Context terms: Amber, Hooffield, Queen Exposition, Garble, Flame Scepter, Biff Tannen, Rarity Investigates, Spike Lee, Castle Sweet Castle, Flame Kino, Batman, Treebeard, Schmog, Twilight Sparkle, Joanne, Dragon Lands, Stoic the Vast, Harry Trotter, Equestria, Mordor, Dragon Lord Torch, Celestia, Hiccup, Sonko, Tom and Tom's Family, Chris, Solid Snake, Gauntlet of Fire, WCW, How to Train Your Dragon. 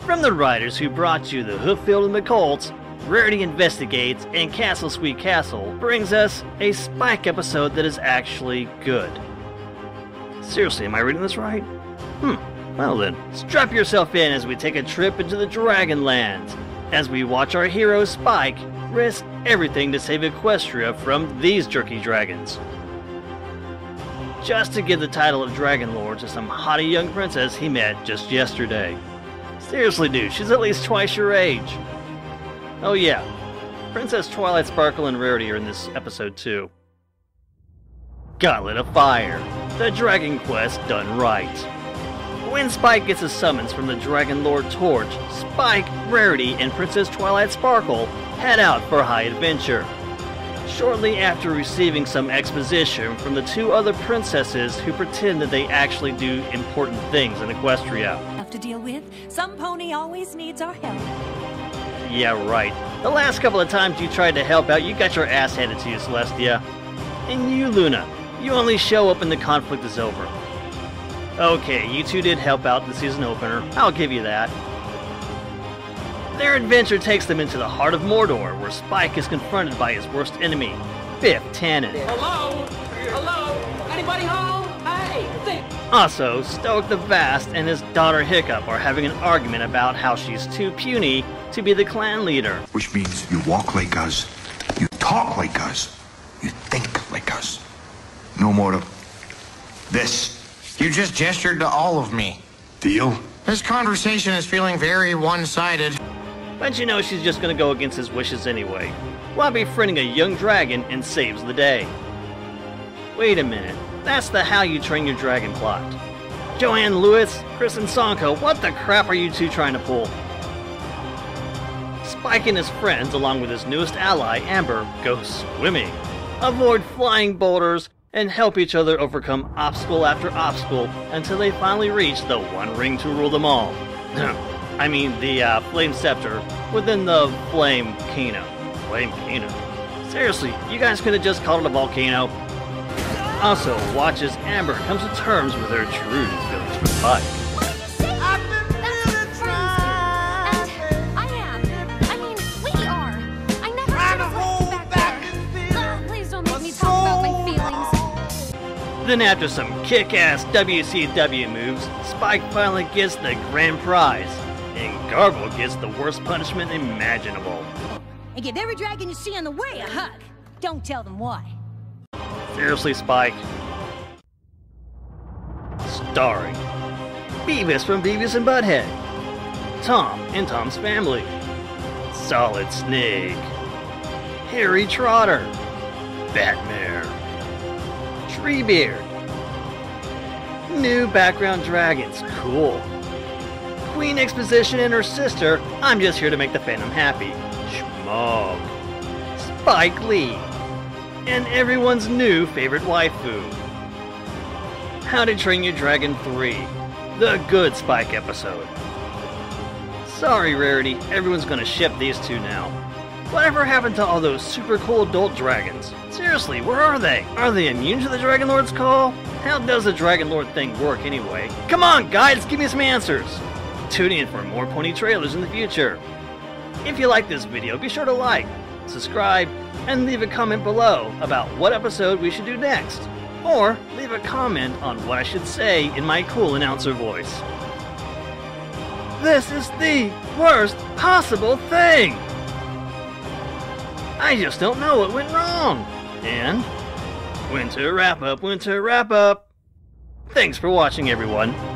From the writers who brought you the Hooffield and the Colts, Rarity Investigates, and Castle Sweet Castle brings us a Spike episode that is actually good. Seriously, am I reading this right? Well then, strap yourself in as we take a trip into the Dragon Lands, as we watch our hero Spike risk everything to save Equestria from these jerky dragons. Just to give the title of Dragon Lord to some hottie young princess he met just yesterday. Seriously dude, she's at least twice your age. Oh yeah, Princess Twilight Sparkle and Rarity are in this episode too. Gauntlet of Fire, the Dragon Quest done right. When Spike gets a summons from the Dragon Lord Torch, Spike, Rarity, and Princess Twilight Sparkle head out for high adventure. Shortly after receiving some exposition from the two other princesses who pretend that they actually do important things in Equestria. Have to deal with. Some pony always needs our help. Yeah, right. The last couple of times you tried to help out, you got your ass handed to you, Celestia. And you, Luna, you only show up when the conflict is over. Okay, you two did help out the season opener, I'll give you that. Their adventure takes them into the heart of Mordor, where Spike is confronted by his worst enemy, Biff Tannen. Hello? Hello? Anybody home? Hey! Also, Stoic the Vast and his daughter Hiccup are having an argument about how she's too puny to be the clan leader. Which means you walk like us, you talk like us, you think like us. No more of this. You just gestured to all of me. Deal? This conversation is feeling very one-sided. But you know she's just gonna go against his wishes anyway, while befriending a young dragon and saves the day. Wait a minute, that's the How You Train Your Dragon plot. Joanne, Lewis, Chris, and Sonko, what the crap are you two trying to pull? Spike and his friends, along with his newest ally, Amber, go swimming, avoid flying boulders, and help each other overcome obstacle after obstacle until they finally reach the one ring to rule them all. I mean the Flame Scepter within the Flame Kino. Flame Kino? Seriously, you guys could have just called it a volcano. Also, watch as Amber comes to terms with her true village spike. Then after some kick-ass WCW moves, Spike finally gets the grand prize, and Garble gets the worst punishment imaginable. And give every dragon you see on the way a hug. Don't tell them why. Seriously, Spike. Starring Beavis from Beavis and Butthead, Tom and Tom's Family, Solid Snake, Harry Trotter, Batman, Treebeard. New background dragons, cool. Queen Exposition and her sister, I'm just here to make the fandom happy. Schmog. Spike Lee. And everyone's new favorite waifu. How to Train Your Dragon 3. The good Spike episode. Sorry, Rarity, everyone's gonna ship these two now. Whatever happened to all those super cool adult dragons? Seriously, where are they? Are they immune to the Dragon Lord's call? How does the Dragon Lord thing work anyway? Come on guys, give me some answers! Tune in for more pony trailers in the future. If you like this video, be sure to like, subscribe, and leave a comment below about what episode we should do next. Or leave a comment on what I should say in my cool announcer voice. This is the worst possible thing! I just don't know what went wrong. And winter wrap up, winter wrap up. Thanks for watching, everyone.